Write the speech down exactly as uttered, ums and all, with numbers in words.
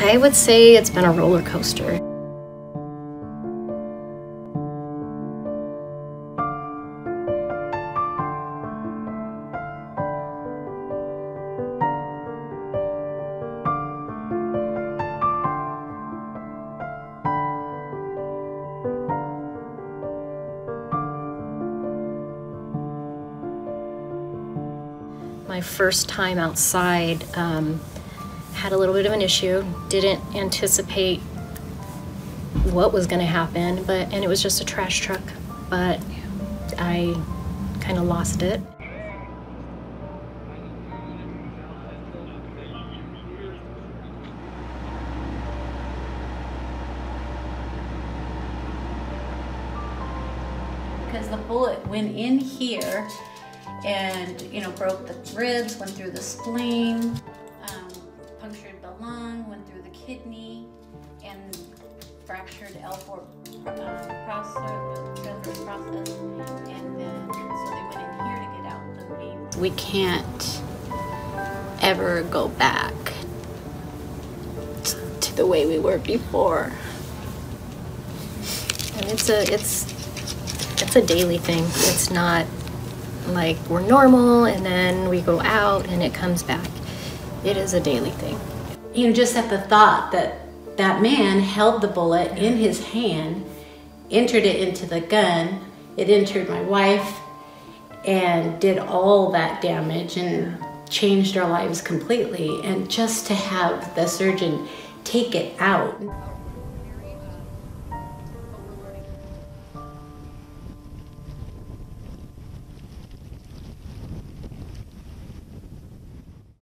I would say it's been a roller coaster. My first time outside, um, had a little bit of an issue, didn't anticipate what was going to happen, but and it was just a trash truck, but I kind of lost it. Because the bullet went in here and, you know, broke the ribs, went through the spleen, um, punctured the lung, went through the kidney, and fractured L four uh, process, process, and then, so they went in here to get out the main. We can't ever go back to the way we were before. And it's a, it's, it's a daily thing. It's not like we're normal and then we go out and it comes back. It is a daily thing. You know, just at the thought that that man held the bullet in his hand, entered it into the gun, it entered my wife, and did all that damage and changed our lives completely. And just to have the surgeon take it out.